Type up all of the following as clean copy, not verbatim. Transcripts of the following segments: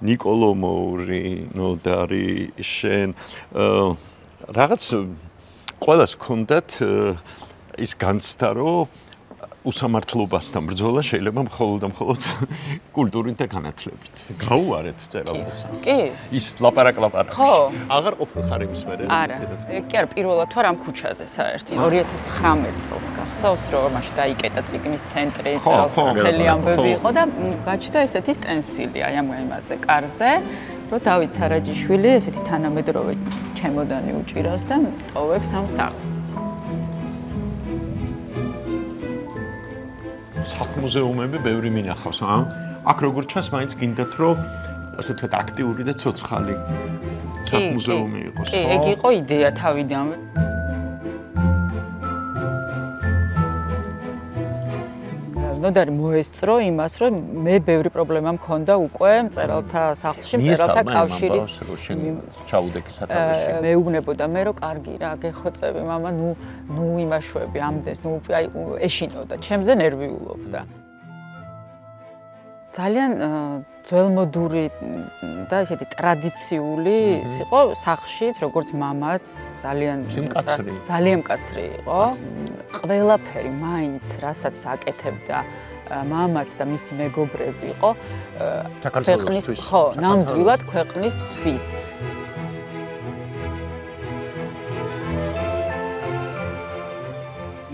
ნიკო ლომოური, ნოდარი, შენ რაღაც ყველას ჰქონდათ ის განცდა, რომ უსამართლობასთან ბრძოლა შეიძლება მხოლოდ და მხოლოდ კულტურით და განათლებით. გაუარეთ წერალს. კი. ის ლაპარაკ. ხო. აღარ ყოფილიყარ იმის მერე. არა. კი არა, პირველად თუ რამ ქუჩაზე საერთოდ 2019 წელს გახსოვს, რომ მაშინ დაიკეტა ციგნის ცენტრი, წერალთა სახლი ამბები იყო და გაჩნდა ესეთი სტენსილი, აი ამ იმაზე, კარზე. რომ დავით სარაჯიშვილი ესეთი თანამედროვე ჩემოდანი უჭირავს და ტოვებს ამ სახლს. სახლ-მუზეუმები ბევრი მინახავს, აქ როგორც ჩანს, მაინც გინდათ, რომ ასე თქვა აქტიური და ცოცხალი სახლ-მუზეუმი იყოს. კი, ეგ იყო იდეა თავიდანვე. ნოდარი მოესწრო იმას, რომ მე ბევრი პრობლემა მქონდა უკვე მწერალთა სახლში, მწერალთა კავშირის ჩაუდექი სათავეში. მეუბნებოდა მე, რომ კარგი რა, გეხოცები мама, ნუ იმაშვები ამდენს, ნუ აი ეშინოდა, ჩემზე ნერვიულობდა. ძალიან ძველმოდური და ესეთი ტრადიციული იყო სახლშიც, როგორც მამაც, ძალიან მკაცრი იყო. ყველაფერი მაინც, რასაც აკეთებდა მამაც და მისი მეგობრები იყო, ნამდვილად ქვეყნისთვის.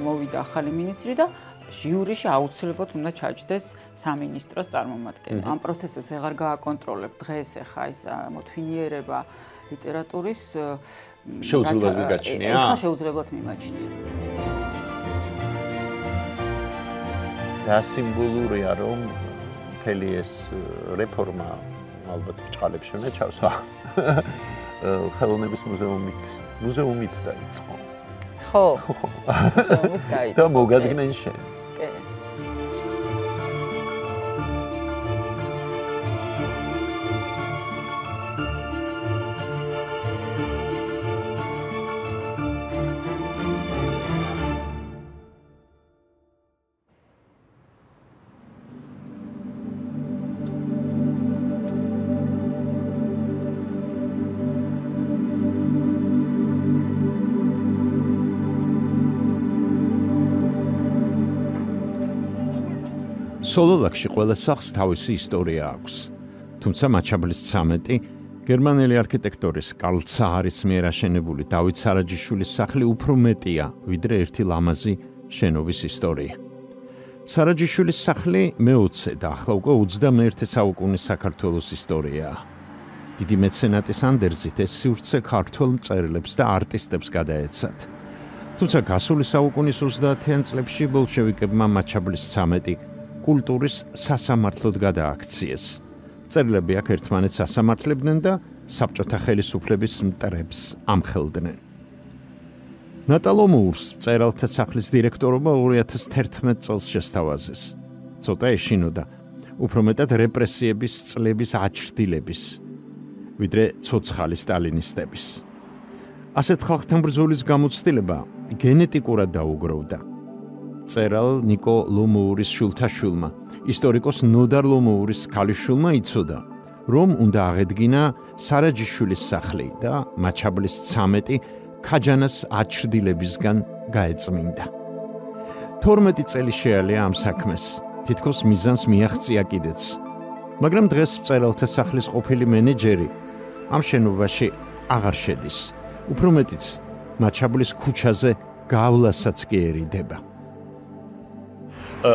მოვიდა ახალი მინისტრი და ჟიურიში აუცილებლად უნდა ჩაჯდეს სამინისტროს წარმომადგენელი. ამ პროცესებს ვეღარ გააკონტროლებ დღეს, ახლა ეს მოთვინიერება ლიტერატურის შეუძლებლად მიმაჩნია. ახლა შეუძლებლად მიმაჩნია. რა სიმბოლურია, რომ მთელი ეს რეფორმა ალბათ ბჭყალებში უნდა ჩავსვა. ხელოვნების მუზეუმით დაიწყო. ხო. მუზეუმით დაიწყო. და მოგადგნენ შენ. კი. სოლოლაკში ყველა სახლს თავისი ისტორია აქვს. თუმცა მაჩაბლის 13 გერმანელი არქიტექტორის კარლ ცაარის მიერ აშენებული დავით სარაჯიშვილის სახლი უფრო მეტია, ვიდრე ერთი ლამაზი შენობის ისტორია. სარაჯიშვილის სახლი მე-20 და ახლა უკვე 21 საუკუნის საქართველოს ისტორიაა. დიდი მეცენატის ანდერძით ეს სივრცე ქართველ მწერლებს და არტისტებს გადაეცათ. თუმცა გასული საუკუნის 30-იან წლებში ბოლშევიკებმა მაჩაბლის 13 კულტურის სასამართლოდ გადააქციეს. მწერლები აქ ერთმანეთს ასამართლებდნენ და საბჭოთა ხელისუფლების მტრებს ამხელდნენ. ნატა ლომოურს მწერალთა სახლის დირექტორობა 2011 წელს შესთავაზეს. ცოტა ეშინოდა, უფრო მეტად რეპრესიების წლების აჩრდილების, ვიდრე ცოცხალი სტალინისტების. ასეთ ხალხთან ბრძოლის გამოცდილება გენეტიკურად დაუგროვდა. მწერალ ნიკო ლომოურის შვილთაშვილმა, ისტორიკოს ნოდარ ლომოურის ქალიშვილმა იცოდა, რომ უნდა აღედგინა სარაჯიშვილის სახლი და მაჩაბლის 13 ქაჯანას აჩრდილებისგან გაეწმინდა. 12 წელი შეალია ამ საქმეს, თითქოს მიზანს მიაღწია კიდეც. მაგრამ დღეს მწერალთა სახლის ყოფილი მენეჯერი ამ შენობაში აღარ შედის. უფრო მეტიც, მაჩაბლის ქუჩაზე გავლასაც კი ერიდება.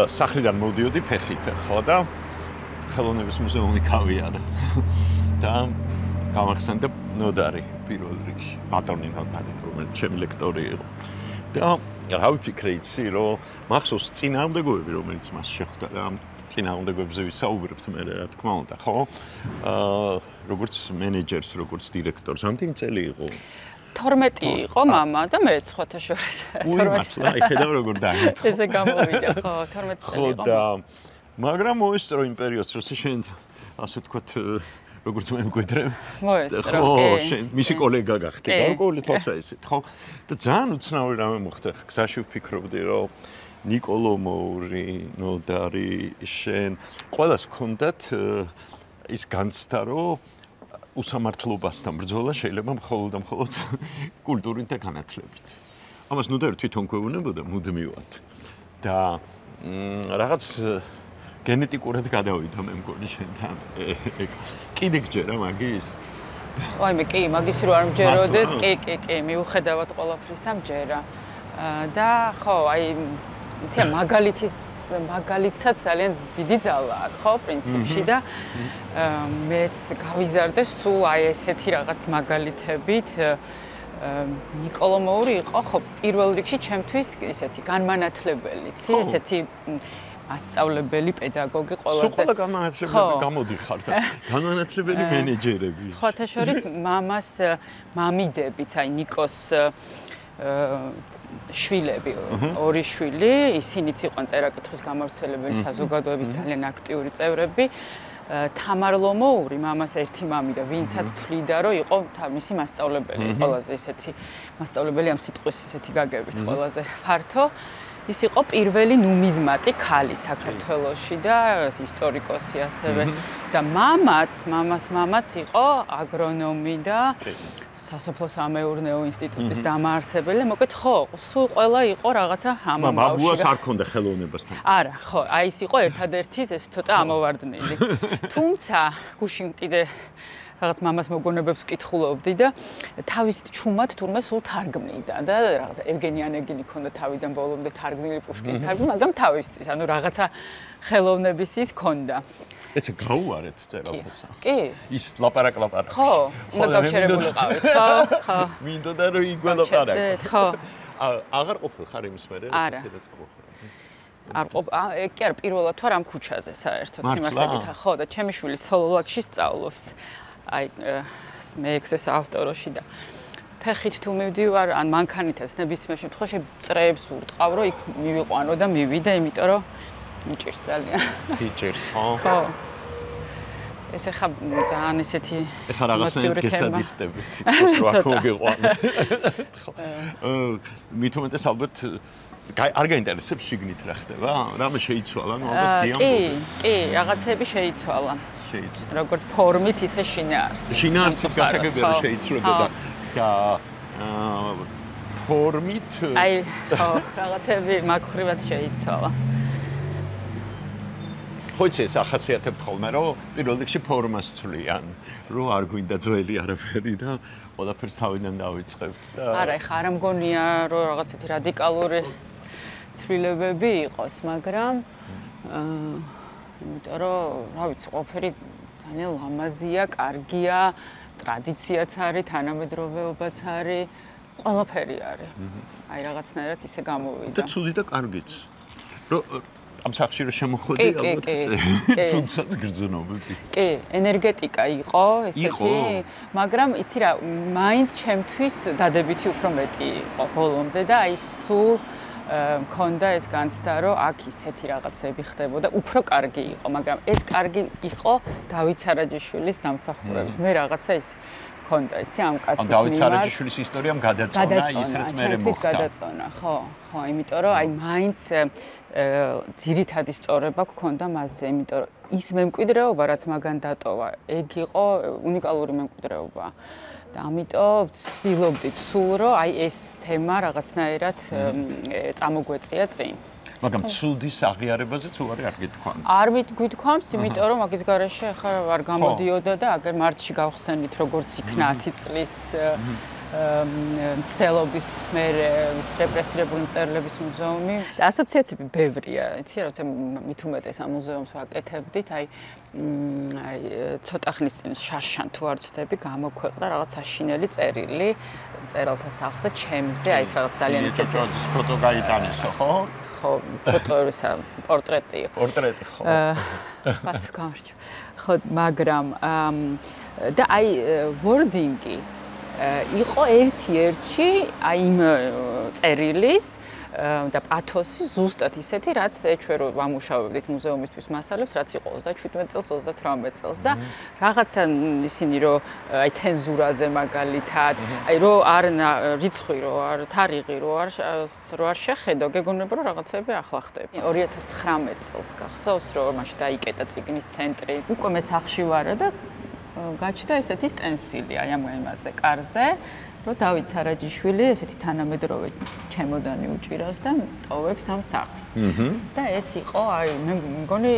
სახლიდან მოვდიოდი ფეხით ახლა და ხელოვნების მუზეუმი გავიარე და გამახსენდა ნოდარი პირველ რიგში, ბატონი ნოდარი, რომელიც ჩემი ლექტორი იყო. და რა ვიფიქრე იცი, რომ მახსოვს წინააღმდეგობები, რომელიც მას შეხვდა და ამ წინააღმდეგობებზე ვისაუბრებთ მე, რა თქმა უნდა, ხო? როგორც მენეჯერს, როგორც დირექტორს, რამდენი წელი იყო? 12 იყო мама და მე სხვათა შორის 12. აი ხედავ როგორ დაიწყო. ესე გამოვიდა, ხო, 12 წელი იყო. ხო და მაგრამ მოესწრო იმ პერიოდს, როცა შენ ასე ვთქვათ, როგორც მე მგონია, მოესწრო. ხო, შენ მისი კოლეგა გახდი, გარკვეული თვალსაზრისით, ხო? და ძალიან უცნაური რამე მოხდა. გზაში ვფიქრობდი, რომ ნიკო ლომოური, ნოდარი, შენ ყველას ჰქონდათ ის განცდა რომ უსამართლობასთან ბრძოლა შეიძლება მხოლოდ კულტურით და განათლებით. Ამას ნოდარ თვითონ გვეუბნებოდა მუდმივად და რაღაც გენეტიკურად გადავიდა მე მგონი შენთან. კიდე გჯერა მაგის? Ой, მე კი მაგის რო არ მჯეროდეს, კი, მიუხედავად ყველაფრისა მჯერა. და ხო, აი თე მაგალითსაც ძალიან დიდი ძალა აქვს ხო პრინციპში და მეც გავიზარდე სულ აი ესეთი რაღაც მაგალითებით ნიკო ლომოური იყო ხო პირველ რიგში ჩემთვის ესეთი განმანათლებელი ცი ესეთი ასწავლებელი პედაგოგი ყველაზე სულ განმანათლებელი გამოდიხარ და განმანათლებელი მენეჯერები სხვათა შორის მამას მამიდებიც აი ნიკოს შვილები, ორი შვილი, ისინიც იყვნენ წერა-კითხვის გამავრცელებელი საზოგადოების ძალიან აქტიური წევრები. თამარ ლომოური, მამას ერთი მამი და ვინცაც თვლიდა, რომ იყო მისი მასწავლებელი, ყველაზე ესეთი მასწავლებელი ამ სიტყვის ესეთი გაგებით ყველაზე ფართო. ის იყო პირველი ნუმიზმატი ქალი საქართველოში და ისტორიკოსი ასევე და მამაც იყო აგრონომი და სასოფლო-სამეურნეო ინსტიტუტის დამაარსებელი. Მოკლედ ხო, სულ ყველა იყო რაღაცა ამ ამბავში. მამუას არ ქონდა ხელოვნებასთან. არა, ხო, აი ის იყო ერთადერთი ეს ცოტა ამოვარდნილი. თუმცა გუშინ კიდე რაღაც მამას მოგონებებს ვკითხულობდი და თავის ჩუმად თურმე სულ თარგმნიდა და რაღაცა ევგენი ანეგინი ქონდა თავიდან ბოლომდე თარგმნილი პუშკინის თარგმანი, მაგრამ თავისთვის, ანუ რაღაცა ხელოვნების ის ქონდა. ეცე გაუარეთ წერალთასა. კი. ის ლაპარაკ. ხო, უნდა გავჩერებულიყავით. ხო. მინდოდა რომ იგველაპარაკოთ. ხო. აღარ ყოფილიყარ იმის მერე რა თქმა უნდა. კი არ პირველად თუ არ ამ ქუჩაზე საერთოდ სიმართლებით ხო და ჩემი შვილი სოლოლაკში სწავლობს აი მეექვსეს ავტოროში და ფეხით თუ მივდივარ ან მანქანითაც ნებისმიერ შემთხვევაში წრეებს ურტყავ რომ იქ მივიყვანო და მივიდა იმიტომ რომ მიჭირს ძალიან მიჭირს ხო ეს ახლა ძალიან ესეთი ემოციური თემა ხო მithumetes ალბათ არ გაინტერესებს შიგნით რა ხდება? რამე შეიცვალა, ნუ ალბათ დიამბობენ. კი, რაღაცები შეიცვალა. შეიცვალა. როგორც ფორმით, ისე შინაარსით. შინაარსით გასაგებია შეიცვლებოდა და ფორმით აი, ხო, რაღაცები მაგხრივაც შეიცვალა. ხოიცე ახასიათებთ ხოლმე, რომ პირველ რიგში ფორმას ცვლიან, რომ არ გვინდა ძველი არაფერი და ყველაფერს თავიდან დავიწყებთ და არა, ხა არ მგონია, რომ რაღაც ისეთი რადიკალური ცვლილებები იყოს, მაგრამ იმიტომ რომ, რა ვიცი, ყველაფერი ძალიან ლამაზია, კარგია, ტრადიციაც არის, თანამედროვეობაც არის, ყველაფერი არის. აი რაღაცნაირად ისე გამოვიდა. და ცუდი და კარგიც. რომ ამ სახლში რომ შემოხვედი, ალბათ ცუდსაც გრძნობდი. კი, ენერგეტიკა იყო ესეთი, მაგრამ იცი რა, მაინც ჩემთვის დადებითი უფრო მეტი იყო ბოლომდე და აი სულ მქონდა ეს განცდა, რომ აქ ისეთი რაღაცები ხდებოდა, უფრო კარგი იყო, მაგრამ ეს კარგი იყო დავით სარაჯიშვილის დამსახურებით. მე რაღაცა ის მქონდა, იცი, ამ კაცის მიმართ. დავით სარაჯიშვილის ისტორიამ გადაწონა ის, რაც მე მოხდა. გადაწონა, ხო, იმიტომ რომ აი მაინც ძირითადი სწორება გქონდა მასზე, იმიტომ რომ ის მემკვიდრეობა, რაც მაგან დატოვა, ეგ იყო უნიკალური მემკვიდრეობა. და ამიტომ ვცდილობდით სულ რომ აი ეს თემა რაღაცნაირად წამოგვეწია წინ. მაგრამ ცუდის აღიარებაზეც უარი არ გითქვამს. არ გითქვამს, იმიტომ რომ მაგის გარეშე ახლა არ გამოდიოდა და აგერ მარტში გავხსენით როგორც იქნა 10 წლის მცდელობის მერე რეპრესირებული მწერლების მუზეუმი. ასოციაციები ბევრია, იცი, როცა მით უმეტეს ამ მუზეუმს ვაკეთებდით, აი ცოტა ხნის წინ შარშან თუ არ ვცდები, გამოქვეყნდა რაღაც საშინელი წერილი მწერალთა სახლზე, ჩემზე, აი ეს რაღაც ძალიან ისეთი ფოტო გაიტანისო, ხო? ხო, ფოტოებისა პორტრეტი. პორტრეტი, ხო. ასე გამარჯვა. ხო, მაგრამ და აი ვორდინგი იყო ერთ-ერთი აი იმ წერილის და პათოსი ზუსტად ისეთი რაც ჩვენ რო ვამუშავებდით მუზეუმისთვის მასალებს რაც იყო 27 წელს 38 წელს და რაღაცა ისინი რო აი ცენზურაზე მაგალითად აი რო არ რიცხვი რო არ თარიღი რო არ შეხედო გეგონება რომ რაღაცები ახლა ხდება 2019 წელს გახსოვს რომ მაშინ დაიკეტა ციგნის ცენტრი უკვე მე სახლში ვარ და გაჩნდა ესეთი სტენსილი აი ამ იმაზე კარზე რომ დავით სარაჯიშვილი ესეთი თანამედროვე ჩემოდანი უჭირავს და ტოვებს ამ სახლს. და ეს იყო აი მე მგონი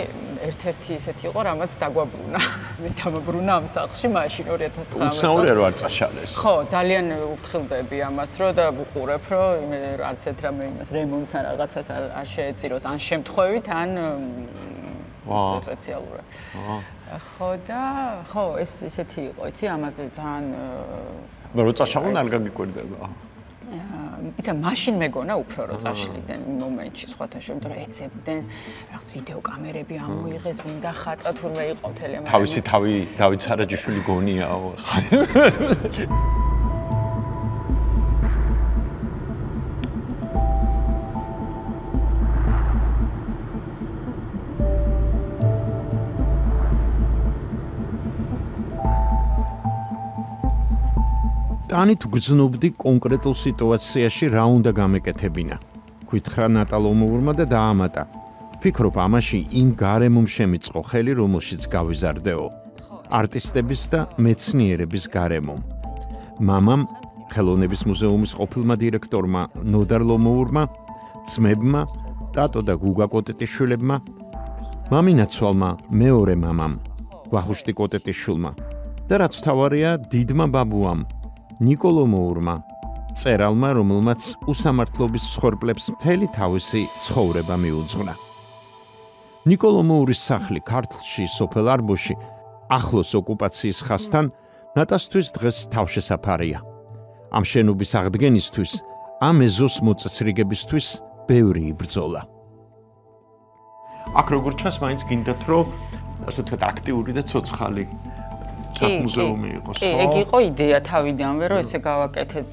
ერთ-ერთი ესეთი იყო რამაც დაგვაბრუნა. მე დამაბრუნა ამ სახლში მაშინ 2019 წელს. უცნაურია რომ არ წაშალეს. ხო, ძალიან ვფრთხილდები ამას რომ და ვუყურებ რომ არც ერთ რამე იმას რემონტს ან რაღაცას არ შეეწიროს ან შემთხვევით ან სპეციალურად. ხო და ხო ეს ესეთი იყო იცი ამაზე ძალიან Rotashavon Algagikurda. It's a machine megona, Uproros, actually, then moment she's what I should accept then. That's video camera beyond we has been the hat at whom I tell him. How is it how we have it? How should we go near? ანით გძნობდი კონკრეტულ სიტუაციაში რა უნდა გამეკეთებინა. გითხრა ნატა ლომოურმა და დაამატა. ფიქრობ ამაში იმ გარემომ შემიწყო ხელი, რომელშიც გავიზარდეო. არტისტების და მეცნიერების გარემომ. მამამ ხელოვნების მუზეუმის ყოფილმა დირექტორმა ნოდარ ლომოურმა, ძმებმა, ტატო და გუგა კოტეტიშვილებმა, მამინაცვალმა მეორე მამამ, ვახუშტი კოტეტიშვილმა და რაც თავარია დიდმა ბაბუამ ნიკო ლომოურმა, მწერალმა, რომელმაც უსამართლობის მსხვერპლებს მთელი თავისი ცხოვრება მიუძღვნა. ნიკო ლომოურის სახლი ქართლში, სოფელ არბოში, ახლოს ოკუპაციის ხასთან ნატასთვის დღეს თავშესაფარია. ამ შენობის აღდგენისთვის, ამ ეზოს მოწესრიგებისთვის ბევრი იბრძოლა. აქ როგორც ჩანს, მაინც გინდათ რომ, ასე ვთქვათ, აქტიური და ცოცხალი საკმუზეუმი იყო ხო? ეგ იყო იდეა თავიდანვე რომ ესე გავაკეთეთ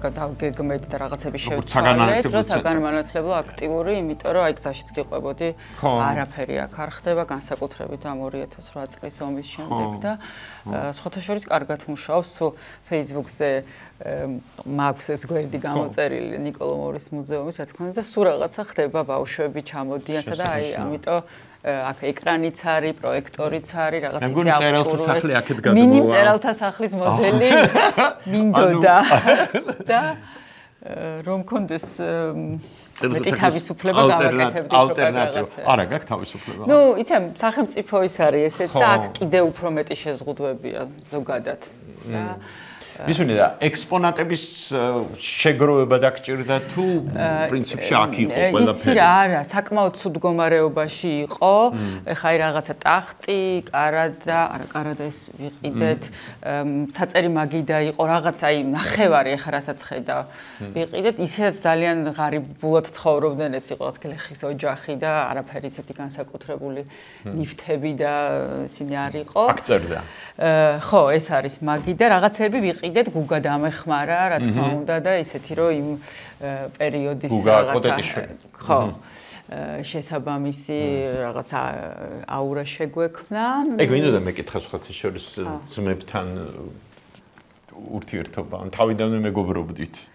და დავგეგმეთ და რაღაცები შევცვალეთ, რომ საგანმანათლებლო აქტიური, იმიტომ რომ აი გზაშიც გიყვებოდი, არაფერი აქ არ ხდება განსაკუთრებით ამ 2008 წლის ომის შემდეგ და სხვათა შორის კარგად მუშაობს Facebook-ზე მაქვს ეს გვერდი გამოწერილი ნიკო ლომოურის მუზეუმის, რა თქმა უნდა და სულ რაღაცა ხდება ბავშვები ჩამოდიან და აი ამიტომ აქ ეკრანიც არის, პროექტორიც არის, რაღაც ისე ავტორული. მინი მწერალთა სახლის მოდელი მინდოდა და რომ კონდეს მეტი თავისუფლება გავაკეთებდით ალტერნატივა. არა გაქვს თავისუფლება. ნუ, იცი, სახელმწიფო ის არის ესეც და აქ კიდე უფრო მეტი შეზღუდვებია ზოგადად და მისვენდა ექსპონატების შეგროვება დაგჭირდა თუ პრინციპში აქ იყო ყველაფერი. იცი რა არა, საკმაოდ ცუდ მდგომარეობაში იყო. ეხლა აი რაღაცა ტახტი, კარადა, არა კარადა ეს ვიყიდეთ. საწერი მაგიდა იყო, რაღაცა აი ნახევარი ეხლა რასაც ხედა. ვიყიდეთ, ისეც ძალიან ღარიბულად ცხოვრობდნენ ეს იყო გლეხის ოჯახი და არაფერი ისეთი განსაკუთრებული ნიფთები და ისინი არ იყო. აქ წერდა. ხო, ეს არის მაგი და რაღაცები ვიყიდეთ. კიდეთ გუგა დამეხმარა, რა თქმა უნდა და ისეთი რომ იმ პერიოდის რაღაცა ხო შესაბამისი რაღაცა აურა შეგვექმნა. ეგ მინდოდა მეკითხა სხვათა შორის ძმებთან ურთიერთობა, ან თავიდანვე მეგობრობდით.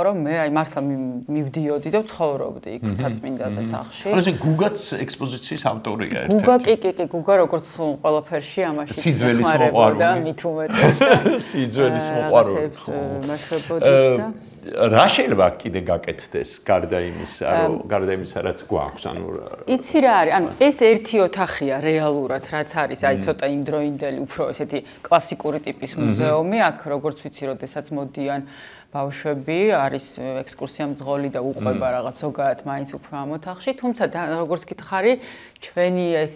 Რომ მე აი მართლა მივდიოდი და ცხოვრობდი იქ თაცმინდაზე სახლში. რა ესე გუგაც ექსპოზიციის ავტორია ერთ-ერთი. გუგა კი, გუგა როგორც ყველაფერში ამაში სიძველის მოყვარული და მით უმეტეს და სიძველის მოყვარული ხო. რა შეიძლება კიდე გაკეთდეს გარდა იმისა, რომ გარდა იმისა, რაც გვაქვს, ანუ იცი რა არის, ანუ ეს ერთი ოთახია რეალურად, რაც არის, აი ცოტა იმდროინდელი, უფრო ესეთი კლასიკური ტიპის მუზეუმი, აქ როგორც ვიცი, როდესაც მოდიან ბავშვები, არის ექსკურსია მძღოლი და უყვება რაღაც ზოგადად მაინც უფრო ამ ოთახში, თუმცა როგორც გითხარი, ჩვენი ეს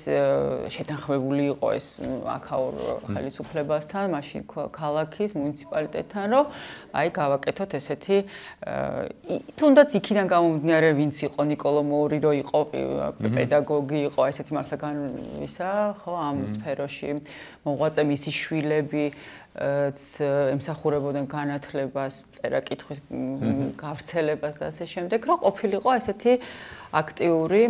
შეთანხმებული იყო ეს აქაურ ხელისუფლებასთან, მაშინ ქალაქის მუნიციპალიტეტთან, რომ აი გავაკეთოთ ესეთი თუნდაც იქიდან გამომდინარე, ვინც იყო ნიკო ლომოური, რო იყო პედაგოგი, იყო ესეთი მართლა განვისა, ხო, ამ სფეროში მოღვაწე მისი შვილები ემსახურებოდნენ განათლებას, წერა-კითხვის გავრცელებას და ასე შემდეგ, რომ ყოფილიყო ესეთი აქტიური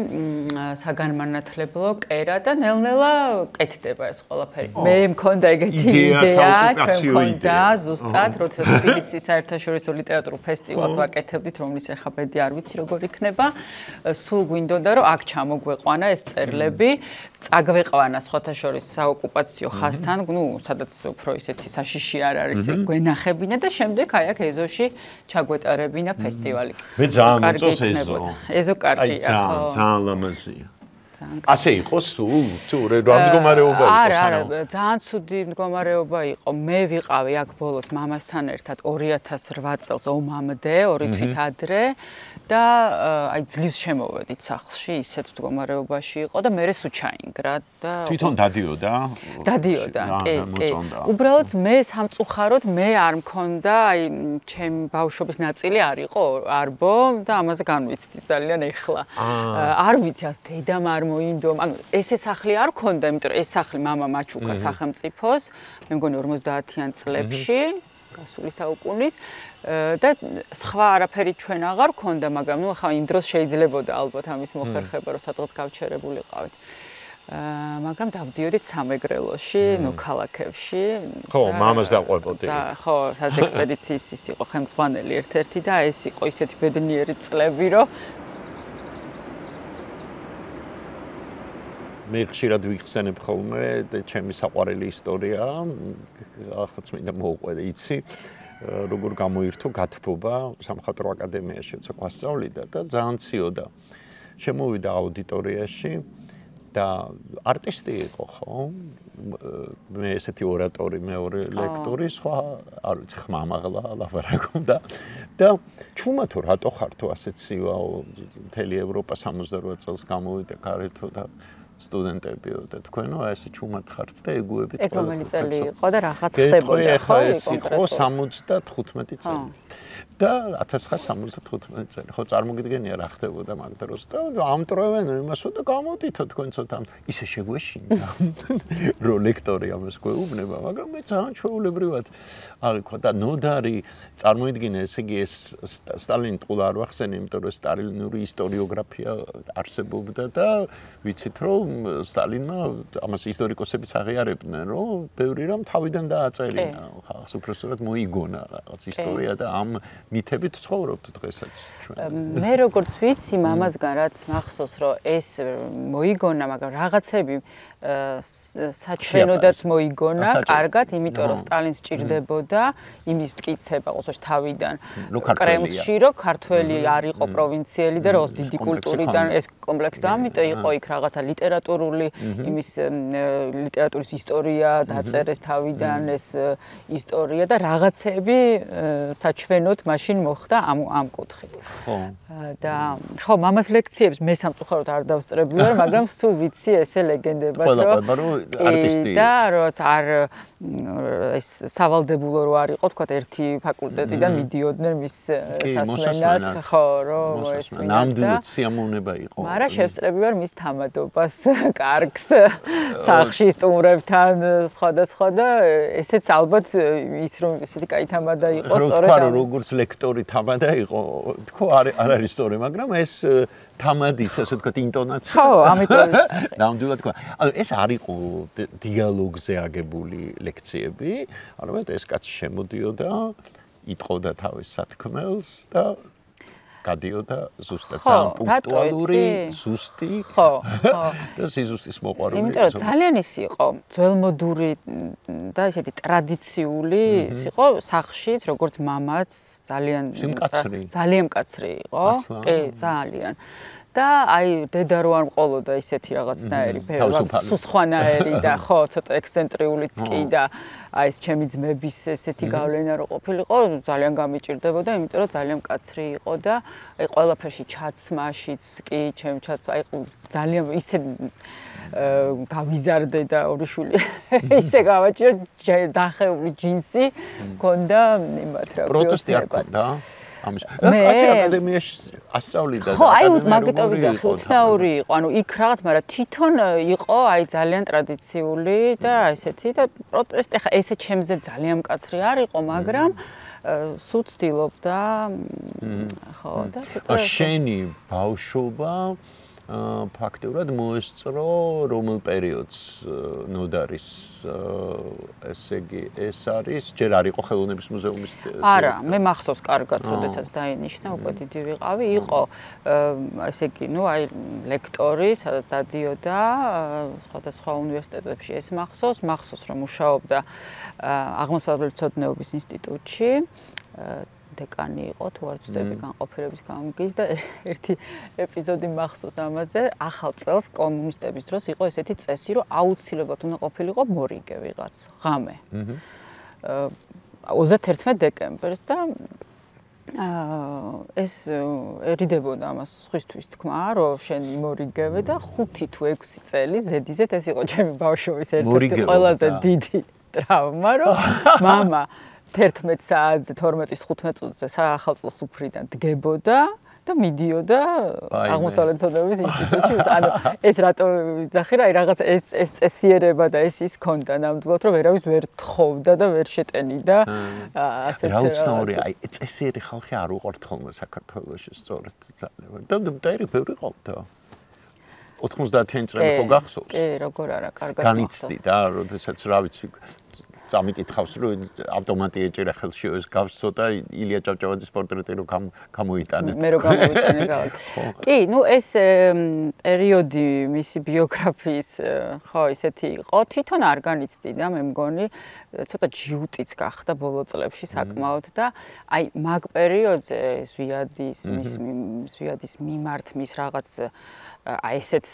საგანმანათლებლო კერა და ნელ-ნელა კეთდება ეს ყველაფერი. მე მქონდა ეგეთი იდეა, მქონდა ზუსტად, როცა თბილისის საერთაშორისო ლიტერატურულ ფესტივალს ვაკეთებდით, რომლის ახლა ბედი არ ვიცი როგორ იქნება, სულ გვინდოდა, რომ აქ ჩამოგვეყვანა ეს წერლები, წაგვეყვანა სხვათა შორის საოკუპაციო ხასთან, ну, სადაც უფრო ისეთი საშიში არ არის, გვენახებინა და შემდეგ აი აქ ეზოში ჩაგვეტარებინა ფესტივალი. მე ძალიან მიწოს ეზო. ეზო კარგი. ძალიან ლამაზია. ასე იყო სულ თუ რა მდგომარეობა იყო? არა, ძალიან ცუდი მდგომარეობა იყო. მე ვიყავი აქ ბოლოს მამასთან ერთად 2008 წელს ომამდე, 2 თვით ადრე და აი ძლივს შემოვედით სახლში, ისეთ მდგომარეობაში იყო და მერე სულ ჩაინგრა და თვითონ დადიოდა? დადიოდა, კი. უბრალოდ მე სამწუხაროდ მე არ მქონდა აი ჩემი ბავშვობის ნაწილი არ იყო არბო და ამაზე განვიცდი ძალიან ეხლა. არ ვიცი ას დედამ არ მოინდო, ანუ ესე სახლი არ მქონდა, იმიტომ რომ ეს სახლი мама მაჩუკა სახელმწიფოს, მე მგონი 50-იან წლებში, გასული საუკუნის და სხვა არაფერი ჩვენ აღარ მქონდა, მაგრამ ნუ ახლა იმ დროს შეიძლებოდა ალბათ ამის მოხერხება, რომ სადღაც გავჩერებულიყავით. მაგრამ დავდიოდით სამეგრელოში, ნუ ქალაქებში. ხო, მამას დავყვებოდი. ხო, სადაც ექსპედიციის ის იყო ხელმძღვანელი ერთ-ერთი და ეს იყო ისეთი ბედნიერი წლები, რომ მე ხშირად ვიხსენებ ხოლმე ჩემი საყვარელი ისტორია, ახაც მინდა მოვყვე, იცი, როგორ გამოირთო გათბობა სამხატვრო აკადემიაში, როცა გვასწავლიდა და ძალიან ციოდა. შემოვიდა აუდიტორიაში და არტისტი იყო, ხო? მე ესეთი ორატორი, მეორე ლექტორი, სხვა არ ვიცი, ხმამაღლა ლაპარაკობდა და ჩუმა თუ რატო ხარ თუ ასე ცივაო, მთელი ევროპა 68 წელს გამოვიდა გარეთო და სტუდენტებიო და თქვენო ასე ჩუმად ხართ და ეგუებით ყველაფერს. ეგ რომელი წელი იყო და რაღაც ხდებოდა, ხო? ეს იყო 75 წელი. და 1975 წელი. ხო, წარმოგიდგენია რა ხდებოდა მაგდროს და ამტრევენ იმასო და გამოდითო თქვენ ცოტა ისე შეგვეშინა. რო ლექტორი ამას გვეუბნება, მაგრამ მე ძალიან ჩვეულებრივად აღიქვა და ნოდარი წარმოიდგინე, ესე იგი ეს სტალინი ტყულა არ ვახსენე, იმიტომ რომ სტალინური ისტორიოგრაფია არსებობდა და ვიცით რომ სტალინმა ამას ისტორიკოსებიც აღიარებდნენ, რომ ბევრი რამ თავიდან დააწერინა, ხალხს უფრო სწორად მოიგონა რაღაც ისტორია და ამ მითებით ცხოვრობთ დღესაც ჩვენ. მე როგორც ვიცი, მამასგან რაც მახსოვს, რომ ეს მოიგონა, მაგრამ რაღაცები საჩვენოდაც მოიგონა, კარგად, იმიტომ რომ სტალინს ჭირდებოდა იმის მტკიცება, ყოველთვის თავიდან კრემლში, რომ ქართველი არ იყო პროვინციელი და როს დიდი კულტურიდან ეს კომპლექსი და ამიტომ იყო იქ რაღაცა ლიტერატურული იმის ლიტერატურის ისტორია დაწერეს თავიდან ეს ისტორია და რაღაცები საჩვენოდ მაშინ მოხდა ამ კუთხით. ხო. და ხო, მამას ლექციებს მე სამწუხაროდ არ დავსწრებია, მაგრამ სულ ვიცი ესე ლეგენდებად, რომ არტისტი და როც არ ეს სავალდებულო რო არ იყო, თქვა ერთი ფაკულტეტიდან მიდიოდნენ მის სასმენად, ხო, რომ ესმინდა. ნამდვილად სიამოვნება იყო. მაგრამ შევსწრებია მის თამადო ბას კარგს სახში სტუმრებთან სხვადასხვა და ესეც ალბათ ის რომ ესეთი კაი თამადა იყო სწორედ თქვა როგორც ლექტორი თამადა იყო თქო არ არის სწორი მაგრამ ეს თამადის ასე ვთქვათ ინტონაცია ხო ამიტომ ნამდვილად თქვა ანუ ეს არ იყო დიალოგზე აგებული ლექციები არამედ ეს კაცი შემოდიოდა იტყოდა თავის სათქმელს და გადიოდა ზუსტად ძალიან პუნქტუალური, ზუსტი. ხო, ხო. და ზუსტის მოყვარული. იმიტომ რომ ძალიან ის იყო ძველმოდური და ესეთი ტრადიციული ის იყო სახშიც, როგორც მამაც ძალიან მკაცრი იყო. კი, ძალიან. და აი დედა რო არ მყოლოდა ისეთი რაღაცნაირი ფერად სუსხანაირი და ხო ცოტა ექსცენტრიულიც კი და აი ეს ჩემი ძმების ესეთი გავლენა რო ყოფილიყო ძალიან გამიჭირდებოდა იმიტომ რომ ძალიან მკაცრი იყო და აი ყველაფერში ჩაცმაშიც კი ჩემ ჩაცმა აი ძალიან ისე გავიზარდე და ორი შვილი ისე გავაჭირე დახეული ჯინსი მქონდა იმათ რა პროტესტი არ ქონდა კაცი აკადემიაში ასწავლიდა და აი მაგიტოვიძე 22 იყო ანუ იქ რაღაც მაგრამ თვითონ იყო აი ძალიან ტრადიციული და ესეთი და პროტესტი ხა ესე ჩემზე ძალიან მკაცრი არ იყო მაგრამ სულ ცდილობდა ხო და თვითონ შენი ბავშვობა ფაქტიურად მოესწრო რომელ პერიოდს ნოდარის ესე იგი ეს არის ჯერ არ იყო ხელოვნების მუზეუმის არა მე მახსოვს კარგად როდესაც დაინიშნა უკვე დიდი ვიყავი იყო ესე იგი ნუ აი ლექტორი სადაც დადიოდა სხვადასხვა უნივერსიტეტებში ეს მახსოვს რომ მუშაობდა აღმოსავლური ცოდნეობის ინსტიტუტში დეკანი იყო თუ არ ვწდები განყოფილების გამგის და ერთი ეპიზოდი მახსოვს ამაზე ახალ წელს კომუნისტების დროს იყო ესეთი წესი რომ აუცილებლად უნდა ყოფილიყო მორიგე ვიღაც ღამე 31 დეკემბერს და ეს ერიდებოდა ამას სხვისთვის თქმა რომ შენ მორიგევე და 5 თუ 6 წელი ზედიზედ ეს იყო ჩემი ბავშვის ერთ-ერთი ყველაზე დიდი ტრავმა რომ мама 11 საათზე 12-ის 15 წუთზე საახალწლოს უფრიდან დგებოდა და მიდიოდა აღმოსავლური ცოდნეობის ინსტიტუტში. ანუ ეს რატო ვიძახი რა, რაღაც ეს წესიერება და ეს ის ქონდა ნამდვილად, რომ ვერავის ვერ თხოვდა და ვერ შეტენიდა ასეთ რა უცნაური, აი წესიერი ხალხი არ უყურთ ხოლმე საქართველოში, სწორედ ძალიან. და მტერი ბევრი ყავდა. 90-იანი წლები ხო გახსოვს? კი, როგორ არა, კარგად გახსოვს. განიცდი და როდესაც რა ვიცი ამიკითხავს რომ ავტომატი ეჭირა ხელში ეს გავსო და ილია ჭავჭავაძის პორტრეტი რომ გამოიტანეთ. მე რომ გამოიტანე გავაკეთე. კი, ნუ ეს პერიოდი მისი ბიოგრაფიის ხო ისეთი იყო, თვითონ არ განიცდი და მე მგონი ცოტა ჯიუტიც გახდა ბოლო წლებში საკმაოდ და აი მაგ პერიოდზე ზვიადის მიმართ მის რაღაც აი ესეთ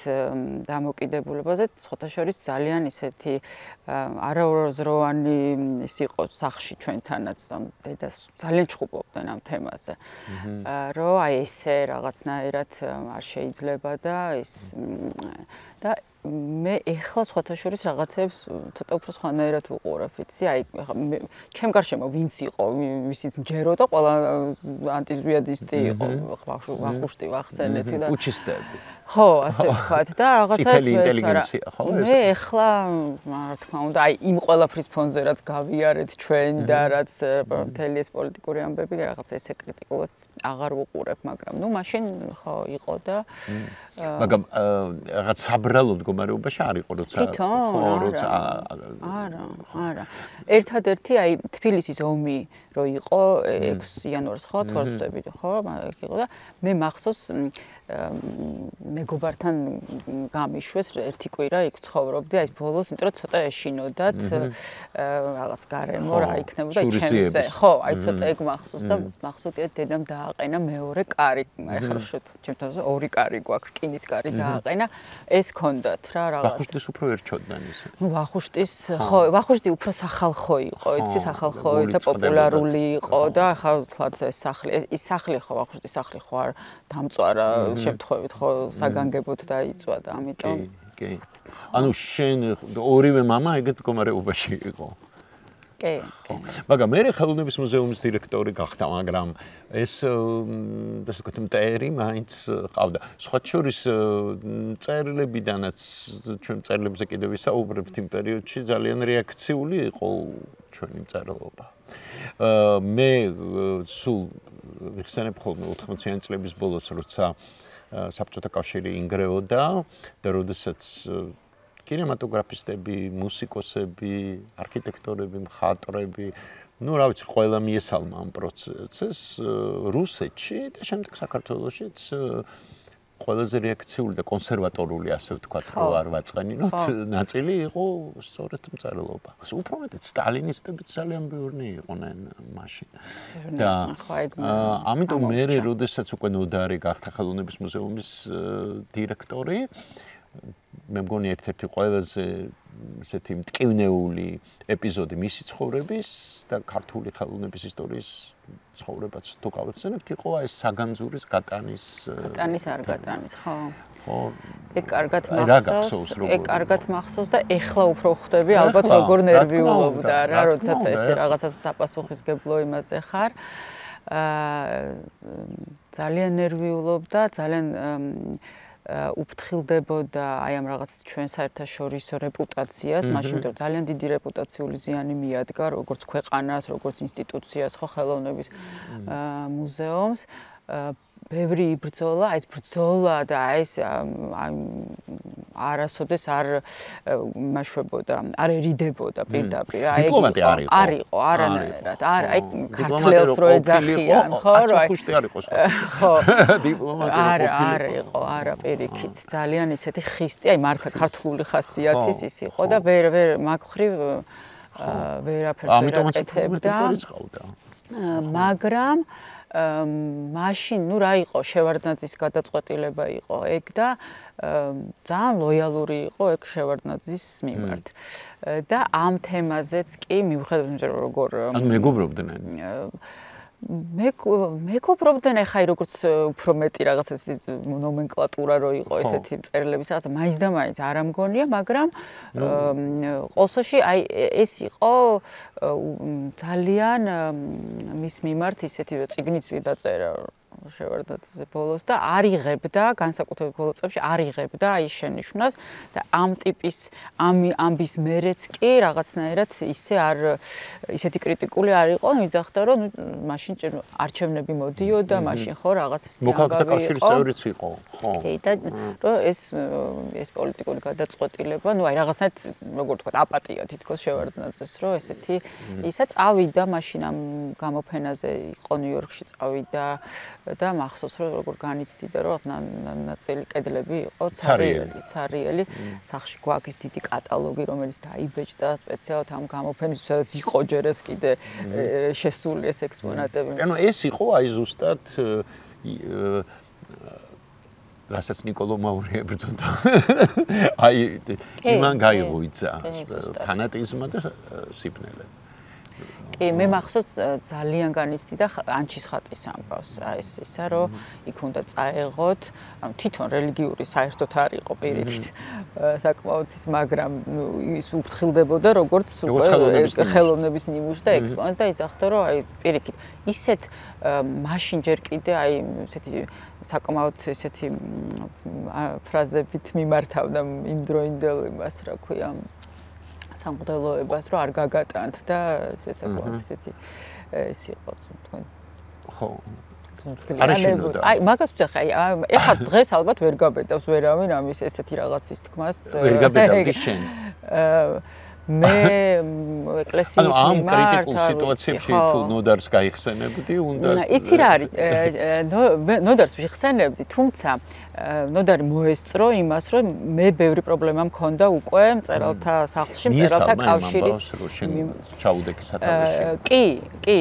დამოკიდებულებაზე სხვათაშორის ძალიან ისეთი არაუზროვანი ის იყო სახში ჩვენთანაც დედას ძალიან ჩხუბობდნენ ამ თემაზე რომ აი ესე რაღაცნაირად არ შეიძლება და ის და მე ეხლა სხვათაშორის რაღაცებს ცოტა უფრო სხვანაირად ვუყურებ, იცი? აი ჩემ გარშემო ვინც იყო, ვისიც მჯეროდა, ყველა ანტიზვიადისტი იყო, ვახუშტი ვახსენეთი და უჩისტეები. ხო, ასე ვთქვათ და რაღაცაა ინტელიგენცია, ხო? მე ეხლა რა თქმა უნდა, აი იმ ყველაფრის ფონზე რაც გავიარეთ ჩვენ და რაც მთელი ეს პოლიტიკური ამბები რაღაც ესე კრიტიკულად აღარ ვუყურებ, მაგრამ ნუ მაშინ ხო იყო და მაგრამ რაღაც საბრალოდ მდგომარეობაში არ იყო როცა ხო როცა არა ერთადერთი აი თბილისის ომი რო იყო 6 იანვარს ხო თუ არ ვწდები ხო მაგ იყო და მე მახსოვს მეგობართან გამიშვეს ერთი კვირა იქ ცხოვრობდი აი ბოლოს იმიტომ რომ ცოტა ეშინოდათ რაღაც გარემო რა იქნებოდა ჩემზე ხო აი ცოტა ეგ მახსოვს და მახსოვს კიდე დედამ დააყენა მეორე კარი აი ხარ ჩემთან ორი კარი გვაქვს კინის კარი დააყენა ეს ქონდათ რა რაღაც ვახუშტის უფრო ერჩოდნენ ისე ნუ ვახუშტის ხო ვახუშტი უფრო სახალხო იყო იცი სახალხო და პოპულარული იყო და ახლა თლაც ეს სახლი ის სახლი ხო ვახუშტის სახლი ხო არ დამწვარა შემთხვევით ხო საგანგებოდ დაიწვა და ამიტომ კი ანუ შენ ორივე мама ეგეთ მდგომარეობაში იყო კი კი მაგრამ მე ხელოვნების მუზეუმის დირექტორი გახდა მაგრამ ეს ესე ვთქვათ მტერი მაინც ყავდა სხვათა შორის მწერლებიდანაც ჩვენ მწერლებზე კიდევ ვისაუბრებთ იმ პერიოდში ძალიან რეაქციული იყო ჩვენი მწერლობა მე სულ ვიხსენებ ხოლმე 80-იანი წლების ბოლოს როცა საბჭოთა კავშირი ინგრეოდა და როდესაც კინემატოგრაფისტები, მუსიკოსები, არქიტექტორები, მხატვრები, ну, რა ვიცი, ყველა მიესალმა ამ პროცესს რუსეთში და შემდეგ საქართველოშიც ყველაზე რეაქციული და კონსერვატორული, ასე ვთქვათ, რო არ ვაწყენინოთ, ნაწილი იყო სწორედ მწერლობა. Უფრო მეტად სტალინისტები ძალიან ბევრი იყვნენ მაშინ. და ამიტომ მე როდესაც უკვე ნოდარი გახდა ხელოვნების მუზეუმის დირექტორი, მე მგონი ერთ-ერთი ყველაზე ესეთი მტკივნეული ეპიზოდი მისი ცხოვრების და ქართული ხელოვნების ისტორიის ცხოვრებაც თუ გავიხსენებთ, იყო ეს საგანძურის გატანის არ გატანის, ხო? ხო. ეგ კარგად მახსოვს, და ეხლა უფრო ხვდები, ალბათ როგორ ნერვიულობდა რა, როდესაც ესე რაღაცა საპასუხისგებლო იმაზე ხარ. ძალიან ნერვიულობდა, ძალიან უფრთხილდებოდა აი ამ რაღაც ჩვენ საერთაშორისო რეპუტაციას, მაშინ თორემ ძალიან დიდი რეპუტაციული ზიანი მიადგა, როგორც ქვეყანას, როგორც ინსტიტუციას, ხო ხელოვნების მუზეუმს. Ბევრი იბრძოლა, ეს ბრძოლა და ეს არასოდეს არ მაშვებოდა, არ ერიდებოდა პირდაპირ. დიპლომატი არ იყო. არ იყო, არანაირად. აი ქართველს რო ეძახიან, ხო, რა. ხუშტი არ იყო. ხო. დიპლომატი არ იყო, არაპირიქით. ძალიან ისეთი ხისტი, აი მართლა ქართული ხასიათის ის იყო და ვერ მაგხრივ ვერაფერს ვერაკეთებდა. მაგრამ მაშინ, ну, რა იყო, შევარდნაძის გადაწყვეტილება იყო ეგ და ძალიან ლოიალური იყო ეგ შევარდნაძის მიმართ. და ამ თემაზეც კი მივხვდით როგორ მეგობრობდნენ. მეგობრობდნენ ეხლა როგორც უფრო მეტი რაღაც ესეთი ნომენკლატურა რო იყო ესეთი მწერლების რაღაც მაინც არ ამგონია, მაგრამ ყოველში აი ეს იყო ძალიან მის მიმართ ესეთი წიგნიც დაწერა შევარდნაძის ბოლოს და არ იღებდა განსაკუთრებით ბოლო წლებში არ იღებდა აი შენიშვნას და ამ ტიპის ამბის მერეც კი რაღაცნაირად ისე არ ისეთი კრიტიკული არ იყო ვიძახდა რომ მაშინ არჩევნები მოდიოდა მაშინ ხო რაღაცა მოკავშირე კავშირის წევრიც იყო ხო და რომ ეს პოლიტიკური გადაწყვეტილება ну აი რაღაცნაირად როგორ თქვა აპატია თითქოს შევარდნაძეს რომ ესეთი ისა წავიდა მაშინ ამ გამოფენაზე იყო ნიუ-იორკში წავიდა და მახსოვს რომ როგორ განიცდიდა რომ ნაწილი კედლები იყო ცარიელი სახლში გვაქვს დიდი კატალოგი რომელიც დაიბეჭდა სპეციალურად ამ გამოფენისთვის სადაც იყო ჯერ ეს კიდე შესული ეს ექსპონატები ანუ ეს იყო აი ზუსტად რასაც ნიკო ლომოური ებრძოდა აი იმან გაიგოიცა ფანატიზმა და სიბნელე კი მე მახსოვს ძალიან განიცდიდა ანჩის ხატის ამბავს აი ეს ისა რომ იქ უნდა წაეღოთ ანუ თვითონ რელიგიური საერთოდ არ იყო პირიქით საკმაოდ ის მაგრამ ის უფრთხილდებოდა როგორც უკვე ხელოვნების ნიმუშს და ექსპონატს და იძახდა რომ აი პირიქით ისეთ მაშინ ჯერ კიდე აი ესეთი საკმაოდ ესეთი ფრაზებით მიმართავდა იმ დროინდელ იმას რა ქვია სამღვდელოებას რომ არ გაგატანთ და ესეც ესეთი ეს იყო თქვენ ხო არაშინოდა აი მაგას ვცახე აი ეხლა დღეს ალბათ ვერ გაბედავს ვერავინ ამის ესეთი რაღაცის თქმას ვერ გაბედავდი შენ მე ეკლესიის მიმართ ანუ ამ კრიტიკულ სიტუაციებში თუ ნოდარს გაიხსენებდი უნდა იცი რა არის ნოდარს ვიხსენებდი თუმცა ნოდარი მოესწრო იმას რომ მე ბევრი პრობლემა მქონდა უკვე მწერალთა სახლში მწერალთა კავშირის ჩაუდექი სათავეში კი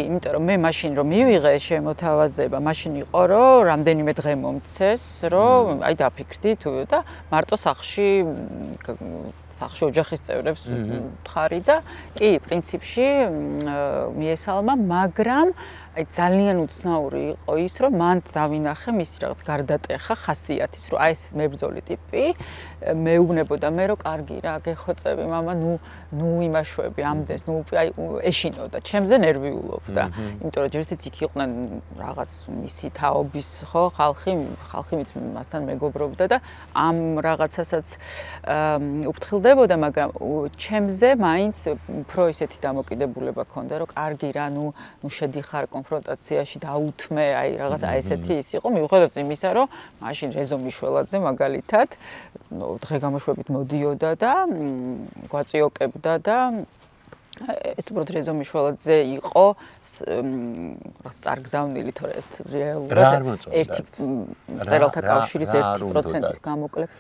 იმიტომ რომ მე მაშინ რომ მივიღე შემოთავაზება მაშინ იყო რომ რამდენიმე დღე მომცეს რომ აი დაფიქრდი თუ და მარტო სახლში ოჯახის წევრებს ვთხარი და კი პრინციპში მიესალმა მაგრამ აი ძალიან უცნაური იყო ის რომ მან დავინახე მისი რაღაც გარდატეხა ხასიათის რომ აი ეს მებრძოლი ტიპი მეუბნებოდა მე რომ კარგი რა გეხოცები мама ну იმაშვები ამდენს ну აი ეშინოდა ჩემზე ნერვიულობდა იმიტომ რომ ჯერც იქ იყვნენ რაღაც მისი თაობის ხო ხალხი მასთან მეგობრობდა და ამ რაღაცასაც უფრთხილდებოდა მაგრამ ჩემზე მაინც უფრო ისეთი დამოკიდებულება ქონდა რომ კარგი რა ну შედიხარ კონფრონტაციაში დაუთმე, აი რაღაც აი ესეთი ის იყო, მიუხედავად იმისა, რომ მაშინ რეზო მიშველაძე მაგალითად დღე გამოშვებით მოდიოდა და გვაწიოკებდა და ეს უბრალოდ რეზო მიშველაძე იყო რაღაც წარგზავნილი, თორე რეალურად ერთი მწერალთა კავშირის 1%-ის გამოკლებ.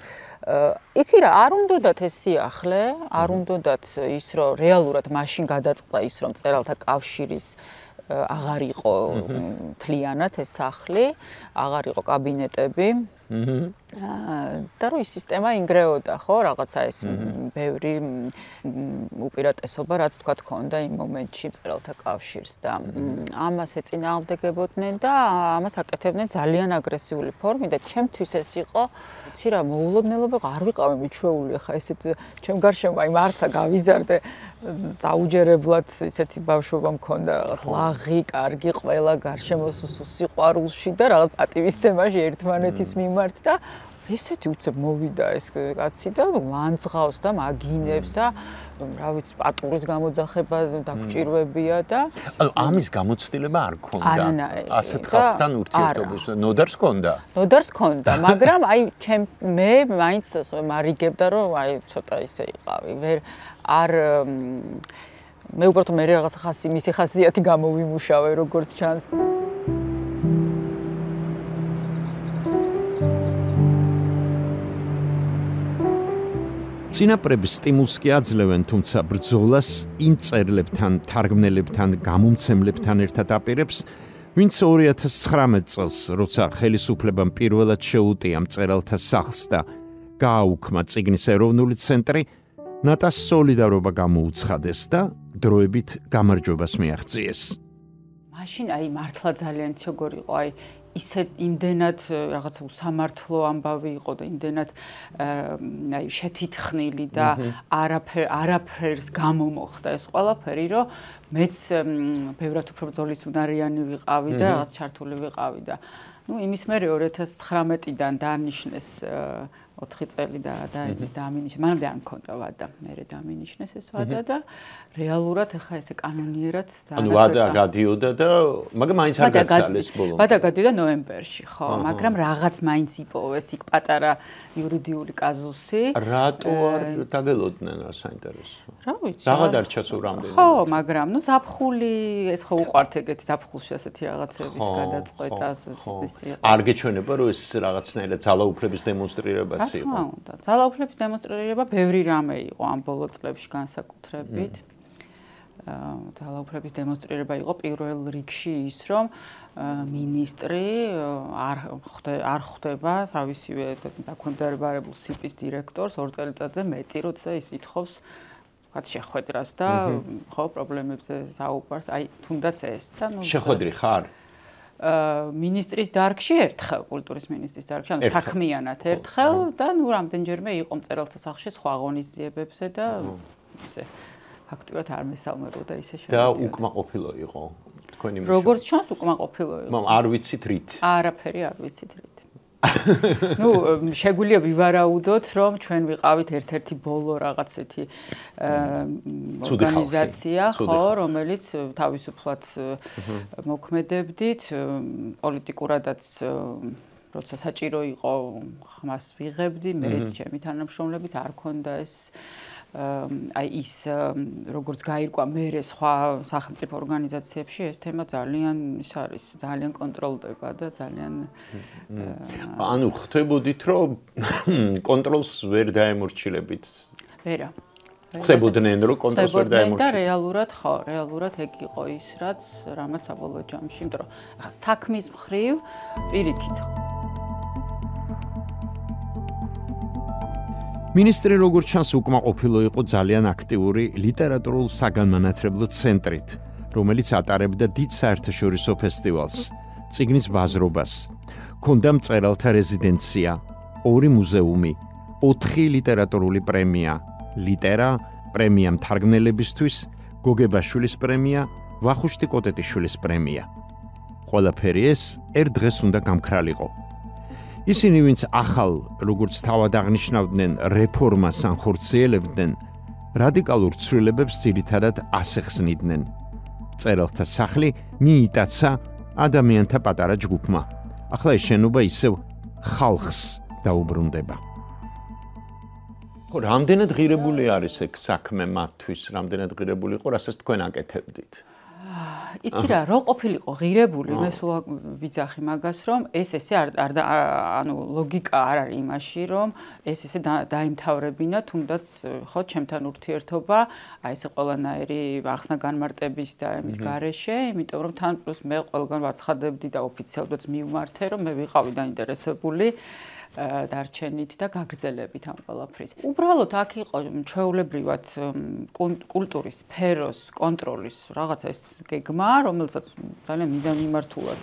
Იცი რა, არ უნდათ ეს სიახლე, არ უნდათ ის რომ რეალურად მაშინ გადაწყდა ის რომ მწერალთა კავშირის აღარ იყო თლიანად ეს სახლი, აღარ იყო კაბინეტები. და რომ ის სისტემა ინგრეოდა ხო, რაღაცა ეს ბევრი უპირატესობა, რაც თქვა ქონდა იმ მომენტში მწერალთა კავშირს და ამას ეწინააღმდეგებოდნენ და ამას აკეთებდნენ ძალიან აგრესიული ფორმით და ჩემთვის ეს იყო იცი რა, მოულოდნელობა, არ ვიყავი მიჩვეული, ხა ესეთ ჩემ გარშემო აი მართა გავიზარდე დაუჯერებლად ესეთი ბავშვობა მქონდა რაღაც ლაღი, კარგი, ყველა გარშემო სიყვარულში და რაღაც პატივისცემაში ერთმანეთის მიმართ და ესეთი უცებ მოვიდა ეს კაცი და ლანძღავს და მაგინებს და რა ვიცი პატურის გამოძახება დაგჭირვებია და ამის გამოცდილება არ ქონდა ასეთ ხალხთან ურთიერთობის ნოდარს ქონდა მაგრამ აი მე მაინც მარიგებდა რომ აი ცოტა ისე იყავი ვერ არ მე უბრალოდ მე რაღაცა მისი ხასიათი გამოვიმუშავე როგორც ჩანს წინაპრების სტიმულს კი აძლევენ, თუმცა ბრძოლას იმ წერლებთან, თარგმნელებთან, გამომცემლებთან ერთად აპირებს, ვინც 2019 წელს, როცა ხელისუფლებამ პირველად შეუტია მწერალთა სახლს და გააუქმა წიგნის ეროვნული ცენტრი, ნატას სოლიდარობა გამოუცხადეს და დროებით გამარჯვებას მიაღწიეს. მაშინ აი მართლა ძალიან როგორ იყო აი ისეთ იმდენად რაღაცა უსამართლო ამბავი იყო და იმდენად აი შეთითხნილი და არაფერს გამომოხდა ეს ყველაფერი, რომ მეც ბევრად უფრო ბრძოლის უნარიანი ვიყავი და რაღაც ჩართული ვიყავი და ნუ იმის მერე 2019-დან დანიშნეს 4 წელი და დამინიშნეს. მანამდე არ მქონდა ვადა, მერე დამინიშნეს ეს ვადა და რეალურად ეხა ესე კანონიერად ძალიან ვადა გადიოდა და მაგრამ მაინც არ გაცალეს ბოლომდე. ვადა გადიოდა ნოემბერში, ხო, მაგრამ რაღაც მაინც იპოვეს იქ პატარა იურიდიული კაზუსი. რატო არ დაგელოდნენ რა საინტერესო? რა ვიცი? დაგადარჩა თუ რამდენი? ხო, მაგრამ ნუ ზაფხული ეს ხო უყვართ ეგეთ ზაფხულში ასეთი რაღაცების გადაწყვეტა ასეთი. არ გეჩვენება რომ ეს რაღაცნაირად ძალაუფლების დემონსტრირებაც იყო. ძალაუფლების დემონსტრირება ბევრი რამე იყო ამ ბოლო წლებში განსაკუთრებით. ძალაუფლების დემონსტრირება იყო პირველ რიგში ის, რომ მინისტრი არ ხვდება თავისივე დაქვემდებარებულ სიპის დირექტორს 2 წელიწადზე მეტი, როცა ის ითხოვს კაც შეხვედრას და ხო პრობლემებზე საუბარს, აი თუნდაც ეს და ნუ შეხვედრი ხარ? მინისტრის დარგში ერთხელ, კულტურის მინისტრის დარგში, ანუ საქმიანად ერთხელ და ნუ რამდენჯერმე იყო მწერალთა სახლში სხვა ღონისძიებებზე და ისე ფაქტურად არ მესალმებოდა ისე შეგვიძლია. და უკმაყოფილო იყო თქვენი მუშაობა. როგორც ჩანს უკმაყოფილო იყო. არ ვიცით რით. არაფერი არ ვიცით რით. ნუ შეგვიძლია ვივარაუდოთ, რომ ჩვენ ვიყავით ერთ-ერთი ბოლო რაღაცეთი ორგანიზაცია, ხო, რომელიც თავისუფლად მოქმედებდით, პოლიტიკურადაც როცა საჭირო იყო, ხმას ვიღებდი, მეც ჩემი თანამშრომლებით არ ქონდა ეს აი ის როგორც გაირკვა მერე სხვა სახელმწიფო ორგანიზაციებში ეს თემა ძალიან ის არის ძალიან კონტროლდება და ძალიან ანუ ხდებოდით რომ კონტროლს ვერ დაემორჩილებით ვერა ხდებოდნენ რომ კონტროლს ვერ დაემორჩილებით და რეალურად ეგ იყო ის რაც რამაც საბოლოო ჯამში იმიტომ რომ ახლა საქმის მხრივ პირიქით მინისტრი როგორც ჩანს უკმაყოფილო იყო ძალიან აქტიური ლიტერატურულ საგანმანათლებლო ცენტრით, რომელიც ატარებდა დიდ საერთაშორისო ფესტივალს, წიგნის ბაზრობას. ჰქონდა მწერალთა რეზიდენცია, 2 მუზეუმი, 4 ლიტერატურული პრემია, ლიტერა, პრემია მთარგმნელებისთვის, გოგებაშვილის პრემია, ვახუშტი კოტეტიშვილის პრემია. ყველაფერი ეს ერთ დღეს უნდა გამქრალიყო. ისინი ვინც ახალ, როგორც თავად აღნიშნავდნენ, რეფორმას ანხორციელებდნენ, რადიკალურ ცვლილებებს ძირითადად ასახსნიდნენ. მწერალთა სახლი მიიტაცა ადამიანთა პატარა ჯგუფმა. Ახლა ეს შენობა ისევ ხალხს დაუბრუნდება. ხო, რამდენად ღირებული არის ეს საქმე მათთვის, რამდენად ღირებული იყო, რასაც თქვენ აკეთებდით? Იცი რა, რო ყოფილიყო ღირებული, მე სულ ვიძახი მაგას, რომ ეს ესე ანუ ლოგიკა არ არის იმაში, რომ ეს ესე დაიმთავრებინა, თუნდაც ხო ჩემთან ურთიერთობა, აი ეს ყველანაირი ახსნა-განმარტების და ამის გარეშე, იმიტომ რომ თან პლუს მე ყველგან ვაცხადებდი და ოფიციალურად მივმართე, რომ მე ვიყავი დაინტერესებული დარჩენით და გაგრძელებით ამ ყველაფრის. Უბრალოდ აქ იყო ჩვეულებრივად კულტურის სფეროს კონტროლის რაღაც ეს გეგმა, რომელსაც ძალიან მიზანმიმართულად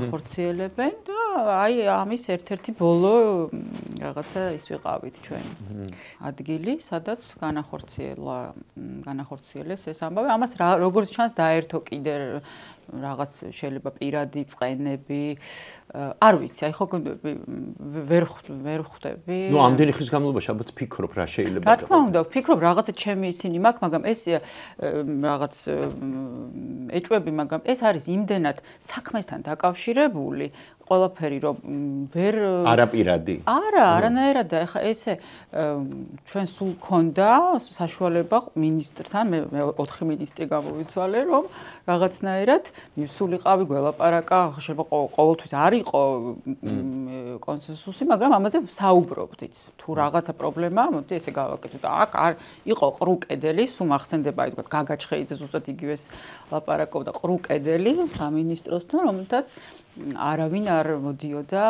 ახორციელებენ და აი ამის ერთ-ერთი ბოლო რაღაცა ის ვიყავით ჩვენ. Ადგილი, სადაც განახორციელეს ეს ამბავი. Ამას როგორც ჩანს დაერთო კიდე რაღაც შეიძლება პირადი წყენები არ ვიცი აი ხო ვერ ხვდები ნუ ამდენი ხის განმავლობაში ალბათ ფიქრობ რა შეიძლება რა თქმა უნდა ფიქრობ რაღაცა ჩემი ისინი მაქვს მაგრამ ეს რაღაც ეჭვები მაგრამ ეს არის იმდენად საქმესთან დაკავშირებული ყველაფერი რომ ვერ არაპირადი არა არანაირად ახლა ესე ჩვენ სულ გქონდა საშუალება მინისტრთან მე 4 მინისტრი გამოვიცვალე რომ რაღაცნაირად მივსულიყავი გველაპარაკა შეიძლება ყოველთვის არ იყო კონსენსუსი მაგრამ ამაზე საუბრობდით თუ რაღაცა პრობლემა მოდი ესე გავაკეთოთ აქ არ იყო ყრუ კედელი სულ ახსენდება აი თქვა გაგაჩხეიძე ზუსტად იგივეს ლაპარაკობდა ყრუ კედელი სამინისტროსთან რომელთაც არავინ არ მოდიოდა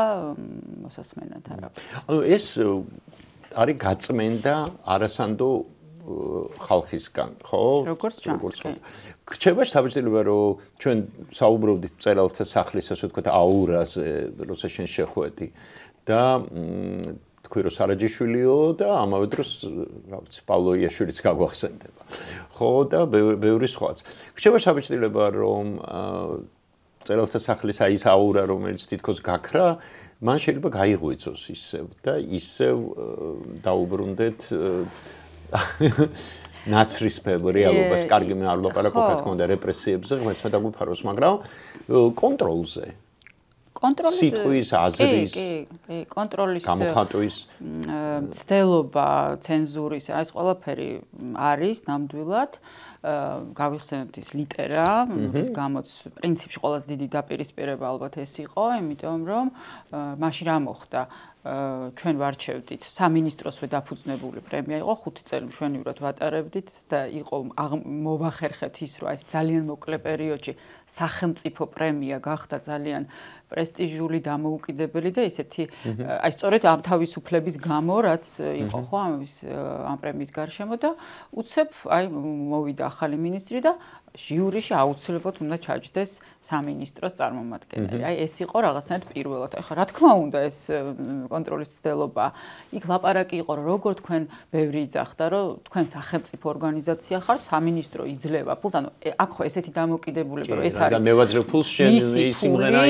მოსასმენად არაფერს. ანუ ეს არის გაწმენდა არასანდო ხალხისგან, ხო? როგორც ჩანს. რჩება შთაბეჭდილება, რომ ჩვენ საუბრობდით მწერალთა სახლის, ასე ვთქვათ, აურაზე, როცა შენ შეხვედი და თქვი რომ სარაჯიშვილიო და ამავე დროს რა ვიცი პავლოიაშვილიც გაგვახსენდება. ხო და ბევრი სხვაც. რჩება შთაბეჭდილება, რომ მწერალთა სახლის აი ეს აურა რომელიც თითქოს გაქრა, მან შეიძლება გაიღვიძოს ისევ და ისევ დაუბრუნდეთ ნაცრისფერ რეალობას, კარგი მე არ ვლაპარაკობ რა თქმა უნდა რეპრესიებზე, ღმერთმა დაგვიფაროს, მაგრამ კონტროლზე სიტყვის, აზრის, კონტროლის გამოხატვის ცდელობა, ცენზურის, ეს ყველაფერი არის ნამდვილად. გავიხსენებთ ის ლიტერა, ის გამოც პრინციპში ყველაზე დიდი დაპირისპირება ალბათ ეს იყო, იმიტომ რომ მაშინ რა მოხდა? ჩვენ ვარჩევდით სამინისტროსვე დაფუძნებული პრემია იყო 5 წელი მშვენივრად ვატარებდით და იყო მოვახერხეთ ის რომ ეს ძალიან მოკლე პერიოდში სახელმწიფო პრემია გახდა ძალიან პრესტიჟული დამოუკიდებელი და ესეთი აი სწორედ ამ თავისუფლების გამო რაც იყო ხო ამ პრემიის გარშემო და უცებ აი მოვიდა ახალი მინისტრი და ჟიურიში აუცილებლად უნდა ჩაჯდეს სამინისტროს წარმომადგენელი. აი ეს იყო რაღაცნაირად პირველად. ეხლა რა თქმა უნდა ეს კონტროლის ცდელობა. იქ ლაპარაკი იყო როგორ თქვენ ბევრი იძახდა რომ თქვენ სახელმწიფო ორგანიზაცია ხართ, სამინისტრო იძლევა ფულს, ანუ აქ ხო ესეთი დამოკიდებულება რომ ეს არის მევაძრე ფულს შენ ის იმღერა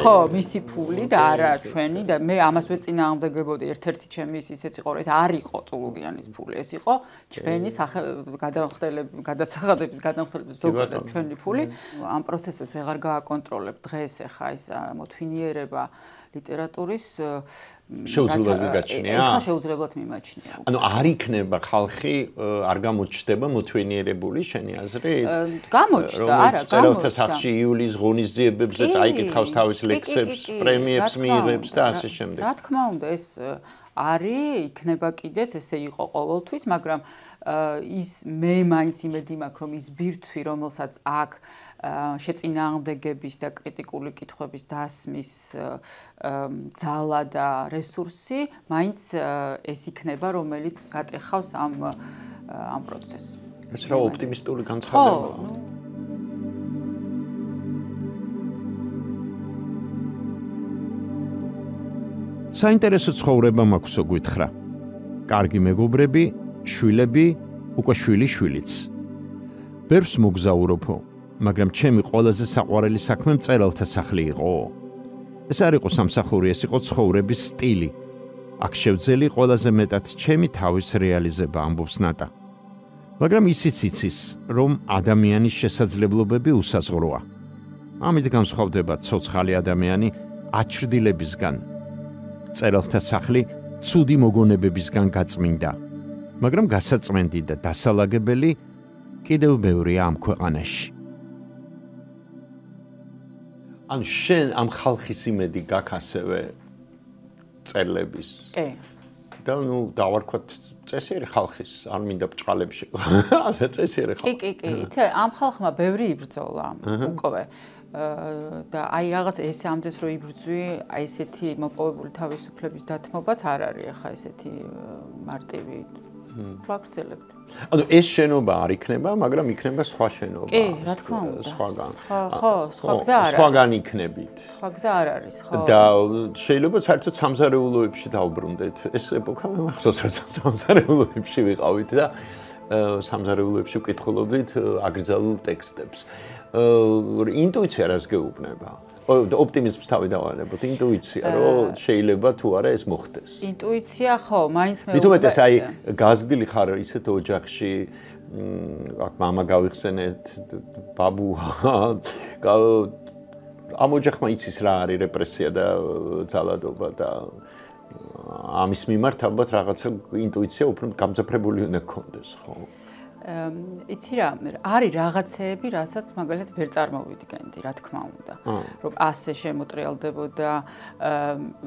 ხო, მისი ფული და არა ჩვენი და მე ამას ვეწინააღმდეგებოდი ერთ-ერთი ჩემი ისეც იყო რომ ეს არ იყო წულუგიანის ფული, ეს იყო ჩვენი გადასახადების ზოგადად ჩვენი ფული ამ პროცესებს ვეღარ გააკონტროლებთ დღეს ახლა ეს მოთვინიერება ლიტერატურის შეუძლებლად გაჩნია. ეხლა შეუძლებლად მიმაჩნია. ანუ არ იქნება ხალხი არ გამოჩნდება მოთვენიერებული შენი აზრით? გამოჩნდა, არა, გამოჩნდა. მწერალთა სახლში იულის ღონისძიებებზე წაიკითხავს თავის ლექსებს, პრემიებს მიიღებს და ასე შემდეგ. რა თქმა უნდა, ეს არის, იქნება კიდეც, ესე იყო ყოველთვის, მაგრამ ის მე მაინც იმედი მაქვს რომ ის ბირთვი რომელსაც აქ შეწინააღმდეგების და კრიტიკული კითხვების დასმის ძალა და რესურსი მაინც ეს იქნება რომელიც გატეხავს ამ პროცესს. ეს რა ოპტიმისტური განცხადებაა. საინტერესო ცხოვრება მაქვს გითხრა. კარგი მეგობრები შვილები, უკვე შვილი-შვილიც. ბერს მოგზაურობო, მაგრამ ჩემი ყველაზე საყვარელი საქმე მწერალთა სახლი იყო. ეს არ იყო სამსახური, ეს იყო ცხოვრების სტილი. აქ შევძელი ყველაზე მეტად ჩემი თავის რეალიზება ამბობს ნატა. მაგრამ ისიც იცის, რომ ადამიანის შესაძლებლობები უსაზღვროა. ამით განსხვავდება ცოცხალი ადამიანი აჩრდილებისგან. მწერალთა სახლი ცუდი მოგონებებისგან გაწმინდა, მაგრამ გასაწმენდი და დასალაგებელი კიდევ ბევრია ამ ქვეყანაში. ან შენ ამ ხალხის იმედი გაქვს ასევე წერლების. და ნუ დავარქვათ წესიერი ხალხის, არ მინდა ბჭყალებში. არა წესიერი ხალხი. კი, იცი, ამ ხალხმა ბევრი იბრძოლა უკვე. და აი რაღაც ესე ამდენს რო იბრძვი, აი ესეთი მოპოვებული თავისუფლების დათმობაც არ არის ახლა ესეთი მარტივი. ვაგრძელებთ. ანუ ეს შენობა არ იქნება, მაგრამ იქნება სხვა შენობა. რა თქმა უნდა. სხვაგან. სხვა გზა არ არის. სხვაგან იქნებით. სხვა გზა არ არის, ხო. და შეიძლება საერთოდ სამზარეულოებში დავბრუნდეთ. ეს ეპოქა მე მახსოვს, რომ სამზარეულოებში ვიყავით და სამზარეულოებში ვკითხულობდით აგრძალულ ტექსტებს. ინტუიცია რას გეუბნება? ოპტიმიზმს თავი დავანებოთ, ინტუიცია, რომ შეიძლება თუ არა ეს მოხდეს. ინტუიცია ხო, მაინც მე ვიტყვი. აი, გაზრდილი ხარ ისეთ ოჯახში, აქ мама გავიხსენეთ, ბაბუა. ამ ოჯახმა იცის რა არის რეპრესია და ძალადობა და ამის მიმართ ალბათ რაღაცა ინტუიცია უფრო გამძაფრებული უნდა გქონდეს, ხო? იცი რა, არის რაღაცეები, რასაც მაგალითად ვერ წარმოვიდგენდი, რა თქმა უნდა. რომ ასე შემოტრიალდებოდა,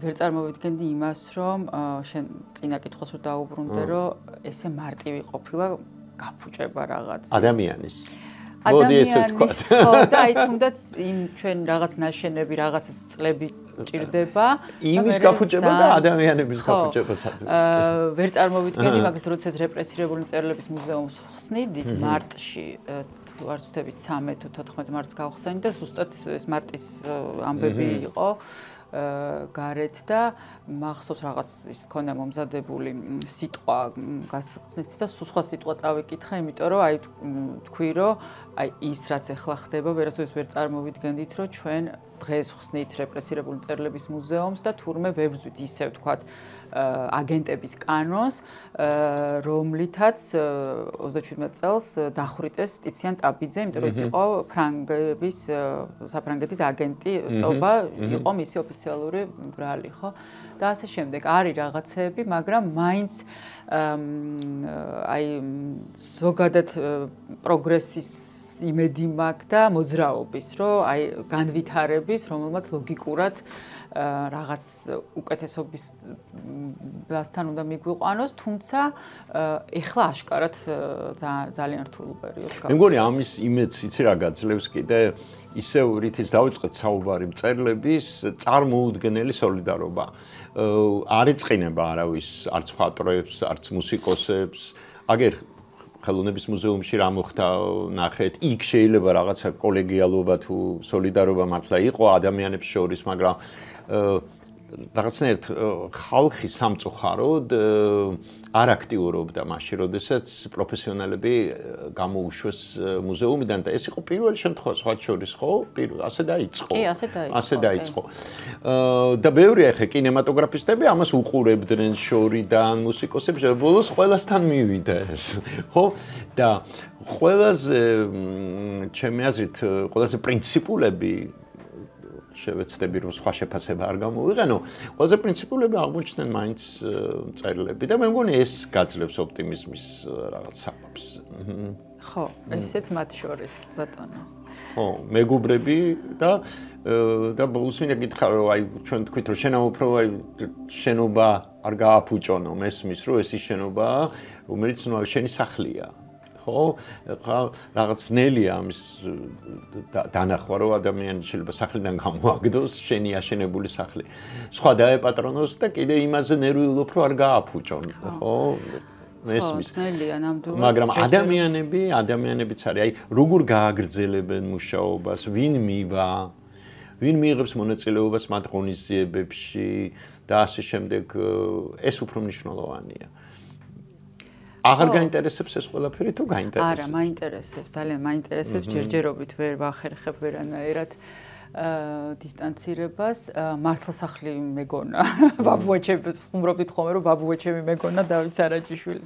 ვერ წარმოვიდგენდი იმას, რომ შენ წინა კითხვას დაუბრუნდე, რომ ესე მარტივი ყოფილა გაფუჭება რაღაცის. ადამიანის. ადამიანის, ხო, და აი თუნდაც იმ ჩვენ რაღაც ნაშენები, რაღაცის წლები ჭირდება. იმის გაფუჭება და ადამიანების გაფუჭებას აძლევს. ვერ წარმოვიდგენდი, მაგრამ როცა რეპრესირებული მწერლების მუზეუმს ხსნიდით მარტში, თუ არ ვცდები 13 თუ 14 მარტს გავხსენით და ზუსტად ეს მარტის ამბები იყო გარეთ და მახსოვს რაღაც ის მქონდა მომზადებული სიტყვა გასხსნით და სულ სხვა სიტყვა წავიკითხე, იმიტომ რომ აი თქვი რომ აი ის რაც ახლა ხდება, ვერასოდეს ვერ წარმოვიდგენდით, რომ ჩვენ დღეს ხსნით რეპრესირებული მწერლების მუზეუმს და თურმე ვებრძვით ისევ თქვათ აგენტების კანონს, რომლითაც 27 წელს დახვრიტეს ტიციან ტაბიძე, იმიტომ რომ ის იყო საფრანგეთის აგენტი, ტობა იყო მისი ოფიციალური ბრალი, ხო? და ასე შემდეგ. არის რაღაცეები, მაგრამ მაინც აი ზოგადად პროგრესის იმედი მაქვს და მოძრაობის, რომ აი განვითარების, რომელმაც ლოგიკურად რაღაც უკეთესობასთან უნდა მიგვიყვანოს, თუმცა ეხლა აშკარად ძალიან რთულ პერიოდს გავიწყებთ. მე მგონი ამის იმედს იცი რა გაძლევს კიდე ისევ რითიც დავიწყეთ საუბარი მწერლების წარმოუდგენელი სოლიდარობა. არ ეწყინება არავის, არც მხატვრებს, არც მუსიკოსებს. აგერ ხელოვნების მუზეუმში რა მოხდა ნახეთ, იქ შეიძლება რაღაცა კოლეგიალობა თუ სოლიდარობა მართლა იყო ადამიანებს შორის, მაგრამ რაღაცნაირად ხალხი სამწუხაროდ არ აქტიურობდა მასში, როდესაც პროფესიონალები გამოუშვეს მუზეუმიდან და ეს იყო პირველი შემთხვევა, სხვა შორის ხო, ასე დაიწყო. ასე დაიწყო. და ბევრია ხე კინემატოგრაფისტები ამას უყურებდნენ შორიდან, მუსიკოსებს, ბოლოს ყველასთან მივიდა ეს, ხო? და ყველაზე ჩემი აზრით, ყველაზე პრინციპულები შევეცდები, რომ სხვა შეფასება არ გამოვიყენო. ყველაზე პრინციპულები აღმოჩნდნენ მაინც მწერლები და მე მგონი ეს გაძლევს ოპტიმიზმის რაღაც საბაბს. ხო, ესეც მათ შორის კი ბატონო. ხო, მეგობრები და ბოლოს მინდა გითხრა, რომ აი ჩვენ თქვით, რომ შენ უფრო აი შენობა არ გააფუჭონო, მესმის, რომ ეს ის შენობაა, რომელიც ნუ შენი სახლია. ხო, რაღაც ნელია ამის დანახვა, რომ ადამიანი შეიძლება სახლიდან გამოაგდოს, შენი აშენებული სახლი. სხვა დაეპატრონოს და კიდე იმაზე ნერვიულ უფრო არ გააფუჭონ, ხო? მესმის. მაგრამ ადამიანებიც არის, აი, როგორ გააგრძელებენ მუშაობას, ვინ მივა, ვინ მიიღებს მონაწილეობას მათ ღონისძიებებში და ასე შემდეგ, ეს უფრო მნიშვნელოვანია. აღარ გაინტერესებს ეს ყველაფერი თუ გაინტერესებს? არა, მაინტერესებს, ძალიან მაინტერესებს, ჯერჯერობით ვერ ვახერხებ ვერანაირად დისტანცირებას. მართლა სახლი მეგონა, ბაბუაჩემს ვხუმრობდით ხოლმე, რომ ბაბუაჩემი მეგონა დავით სარაჯიშვილი.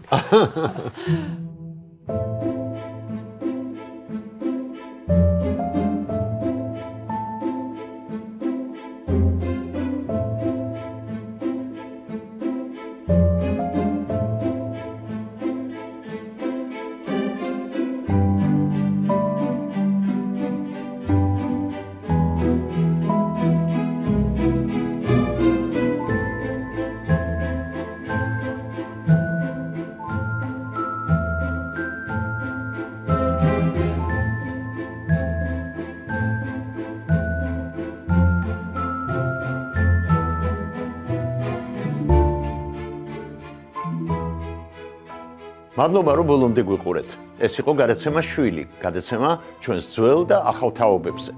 მადლობა რომ ბოლომდე გვიყურეთ. ეს იყო გადაცემა შვილი, გადაცემა ჩვენს ძველ და ახალ თაობებზე.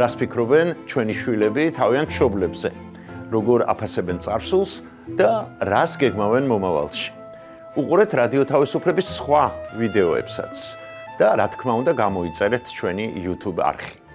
რას ფიქრობენ ჩვენი შვილები თავიანთ მშობლებზე? როგორ აფასებენ წარსულს და რას გეგმავენ მომავალში? უყურეთ რადიო თავისუფლების სხვა ვიდეოებსაც და რა თქმა უნდა გამოიწერეთ ჩვენი YouTube არხი.